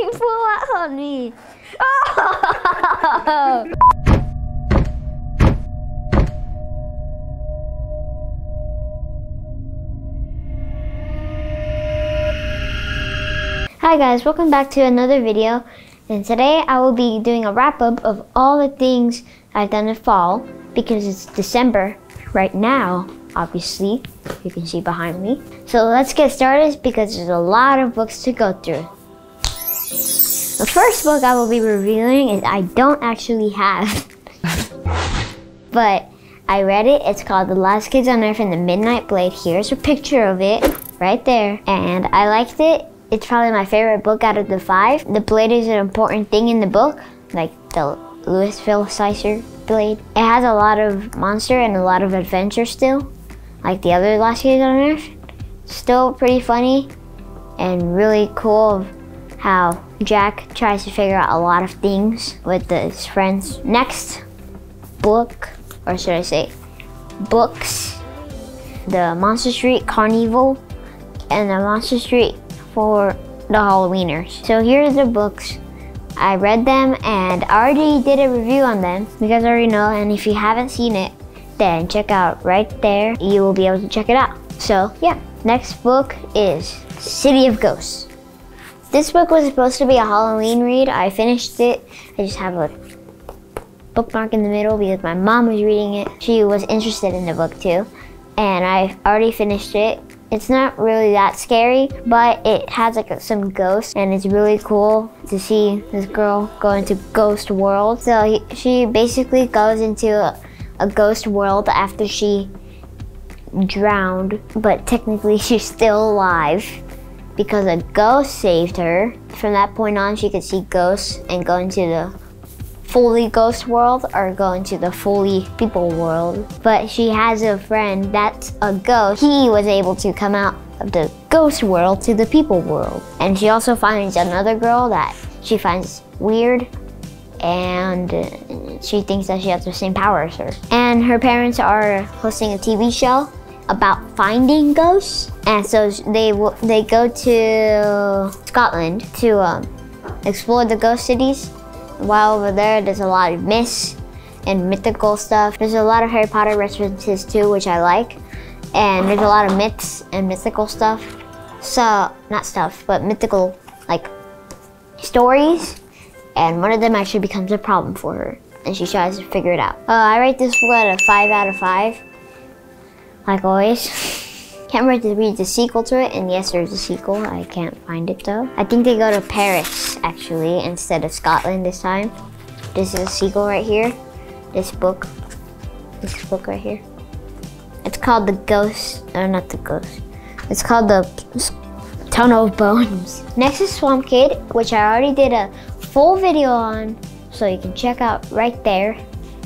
He flew out on me. Oh! Hi guys, welcome back to another video, and today I will be doing a wrap-up of all the things I've done in fall, because it's December right now, obviously, you can see behind me. So let's get started because there's a lot of books to go through. The first book I will be reviewing is I don't actually have, but I read it. It's called The Last Kids on Earth and the Midnight Blade. Here's a picture of it right there, and I liked it. It's probably my favorite book out of the 5. The blade is an important thing in the book, like the Lewisville Slicer blade. It has a lot of monster and a lot of adventure still, like the other Last Kids on Earth. Still pretty funny and really cool how Jack tries to figure out a lot of things with his friends. Next book, or should I say books, the Monsterstreet Carnival and the Monsterstreet for the Halloweeners. So here are the books. I read them and I already did a review on them. You guys already know, and if you haven't seen it, then check out right there. You will be able to check it out. So yeah, next book is City of Ghosts. This book was supposed to be a Halloween read. I finished it. I just have a bookmark in the middle because my mom was reading it. She was interested in the book too, and I already finished it. It's not really that scary, but it has like some ghosts, and it's really cool to see this girl go into ghost world. So she basically goes into a ghost world after she drowned, but technically she's still alive because a ghost saved her. From that point on, she could see ghosts and go into the fully ghost world or go into the fully people world. But she has a friend that's a ghost. He was able to come out of the ghost world to the people world. And she also finds another girl that she finds weird, and she thinks that she has the same power as her. And her parents are hosting a TV show about finding ghosts. And so they go to Scotland to explore the ghost cities. While over there, there's a lot of myths and mythical stuff. There's a lot of Harry Potter references too, which I like. And there's a lot of myths and mythical stuff. So, not stuff, but mythical, like, stories. And one of them actually becomes a problem for her, and she tries to figure it out. I rate this book at a 5 out of 5, like always. Can't wait to read the sequel to it, and yes, there's a sequel. I can't find it though. I think they go to Paris, actually, instead of Scotland this time. This is a sequel right here. This book right here. It's called The Ghost, or not The Ghost. It's called The Tunnel of Bones. Next is Swamp Kid, which I already did a full video on, so you can check out right there.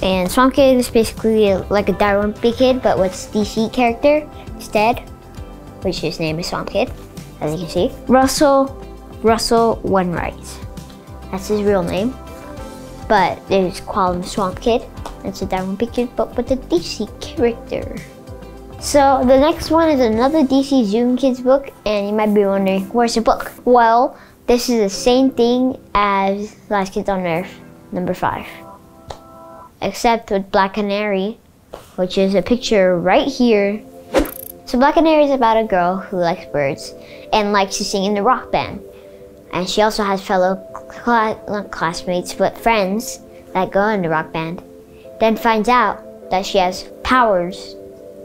And Swamp Kid is basically like a Diary of a Wimpy Kid, but with DC character instead, which his name is Swamp Kid, as you can see. Russell Wainwright, that's his real name. But they just call him Swamp Kid. It's a Diary of a Wimpy Kid, but with a DC character. So the next one is another DC Zoom Kids book, and you might be wondering, where's the book? Well, this is the same thing as Last Kids on Earth, number 5. Except with Black Canary, which is a picture right here. So Black Canary is about a girl who likes birds and likes to sing in the rock band. And she also has fellow not classmates, but friends that go in the rock band. Then finds out that she has powers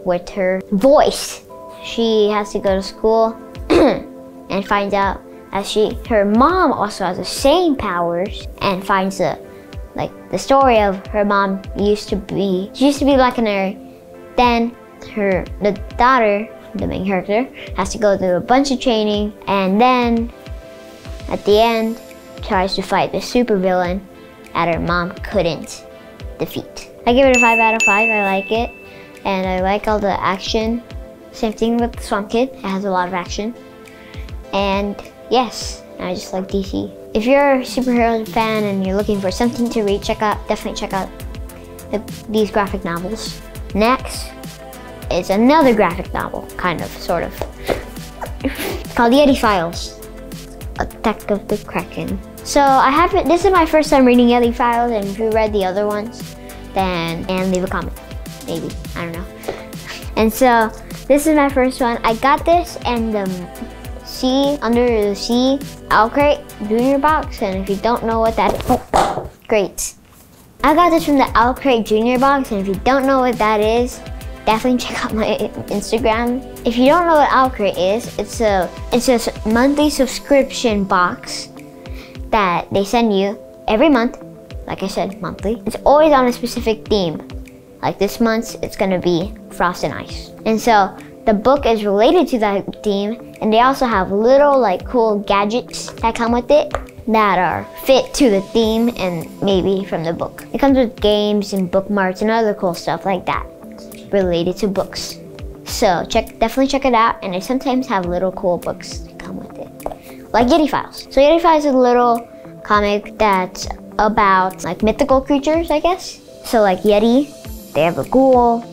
with her voice. She has to go to school and finds out that her mom also has the same powers, and finds the story of her mom used to be Black Canary. Then the daughter, the main character, has to go through a bunch of training, and then at the end tries to fight the supervillain that her mom couldn't defeat. I give it a 5 out of 5. I like it, and I like all the action. Same thing with Swamp Kid. It has a lot of action, and yes, I just like DC. If you're a superhero fan and you're looking for something to read, definitely check out these graphic novels. Next is another graphic novel, kind of, sort of. It's called Yeti Files Attack of the Kraken. So I haven't, this is my first time reading Yeti Files, and if you read the other ones, then, and leave a comment, maybe, I don't know. And so this is my first one. I got this and Under the Sea Owlcrate Junior box, and if you don't know what that is, oh, great. I got this from the Owlcrate Junior box, and if you don't know what that is, definitely check out my Instagram. If you don't know what Owlcrate is, it's a monthly subscription box that they send you every month. Like I said, monthly. It's always on a specific theme. Like this month's, it's gonna be Frost and Ice. And so the book is related to that theme, and they also have little like cool gadgets that come with it that are fit to the theme and maybe from the book. It comes with games and bookmarks and other cool stuff like that related to books. So definitely check it out, and they sometimes have little cool books that come with it. Like Yeti Files. So Yeti Files is a little comic that's about like mythical creatures, I guess. So like Yeti, they have a ghoul,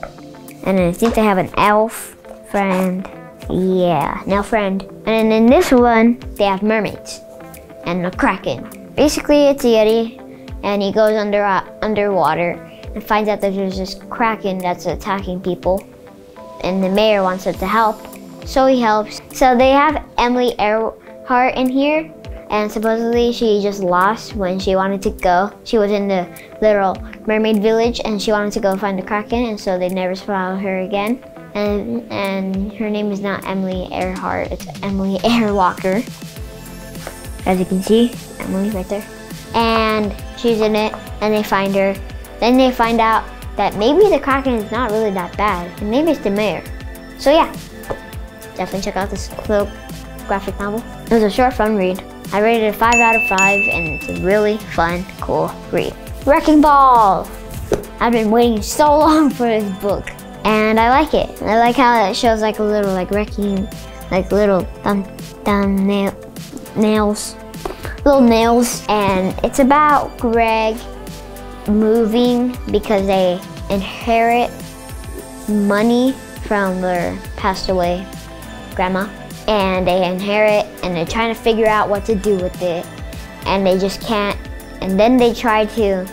and I think they have an elf friend. Yeah, an elf friend. And then in this one, they have mermaids and a kraken. Basically, it's a Yeti, and he goes underwater and finds out that there's this kraken that's attacking people, and the mayor wants him to help, so he helps. So they have Emily Airwalker in here, and supposedly she just lost when she wanted to go. She was in the little mermaid village, and she wanted to go find the kraken, and so they never found her again. And her name is not Emily Earhart, it's Emily Airwalker. As you can see, Emily right there. And she's in it, and they find her. Then they find out that maybe the kraken is not really that bad, and maybe it's the mayor. So yeah, definitely check out this little graphic novel. It was a short, fun read. I rated it 5 out of 5, and it's a really fun, cool read. Wrecking Ball! I've been waiting so long for this book, and I like it. I like how it shows like a little like wrecking, like little nails, and it's about Greg moving because they inherit money from their passed away grandma. And they inherit, and they're trying to figure out what to do with it, and they just can't. And then they try to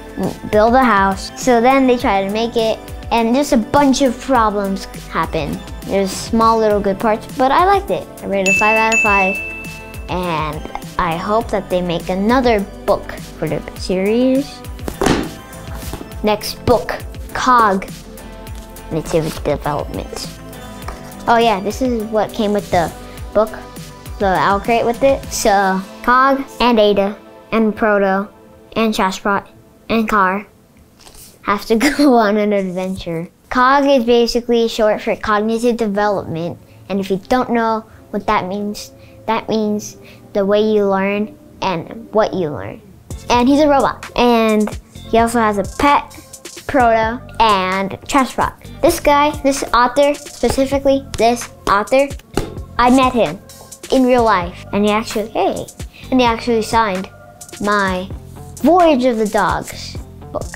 build a house, so then they try to make it, and just a bunch of problems happen. There's small little good parts, but I liked it. I rated it a 5 out of 5, and I hope that they make another book for the series. Next book, Cognitive Development. Oh yeah, this is what came with the book, so I'll create with it. So Cog and Ada and Proto and Trashbot and Car have to go on an adventure. Cog is basically short for cognitive development, and if you don't know what that means the way you learn and what you learn. And he's a robot, and he also has a pet, Proto, and Trashbot. This guy, this author, specifically this author, I met him in real life, and he actually signed my Voyage of the Dogs book.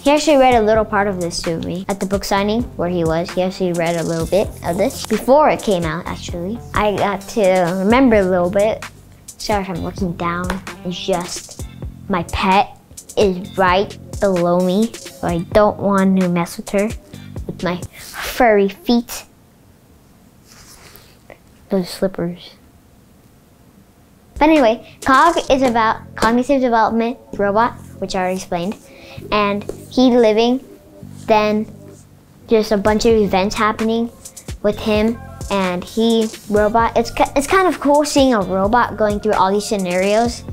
He actually read a little part of this to me at the book signing where he was. He actually read a little bit of this before it came out, actually. I got to remember a little bit. Sorry if I'm looking down. It's just my pet is right below me, so I don't want to mess with her with my furry feet. Those slippers. But anyway, Cog is about cognitive development, robot, which I already explained, and he living, then just a bunch of events happening with him, and he, robot. It's kind of cool seeing a robot going through all these scenarios,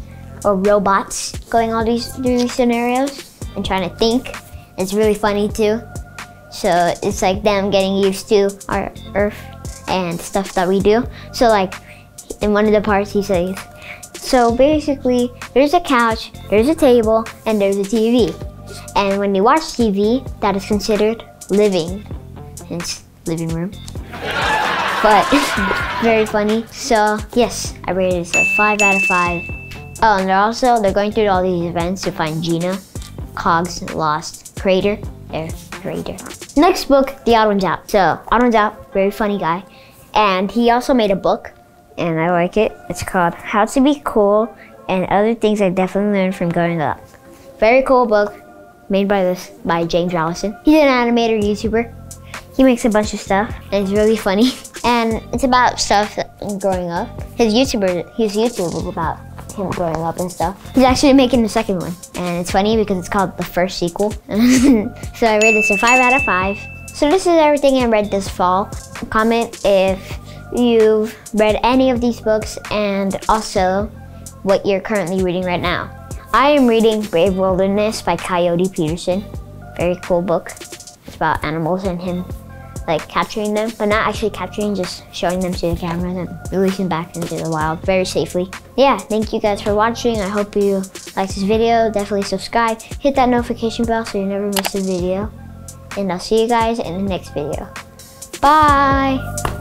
or robots going through these scenarios and trying to think. It's really funny too. So it's like them getting used to our Earth and stuff that we do. So like in one of the parts he says, so basically there's a couch, there's a table, and there's a TV. And when you watch TV, that is considered living, hence living room. But very funny. So yes, I rated it a 5 out of 5. Oh, and they're going through all these events to find Gina, Cog's lost crater, their crater. Next book, The Odd One's Out. So Odd One's Out, very funny guy. And he also made a book and I like it. It's called How To Be Cool and Other Things I Definitely Learned From Growing Up. Very cool book made by James Rallison. He's an animator YouTuber. He makes a bunch of stuff and it's really funny. And it's about stuff growing up. His YouTube is about him growing up and stuff. He's actually making the second one. And it's funny because it's called The First Sequel. So I rated this a 5 out of 5. So this is everything I read this fall. Comment if you've read any of these books and also what you're currently reading right now. I am reading Brave Wilderness by Coyote Peterson. Very cool book. It's about animals and him like capturing them, but not actually capturing, just showing them to the camera and then releasing back into the wild very safely. Yeah, thank you guys for watching. I hope you liked this video. Definitely subscribe, hit that notification bell so you never miss a video. And I'll see you guys in the next video. Bye!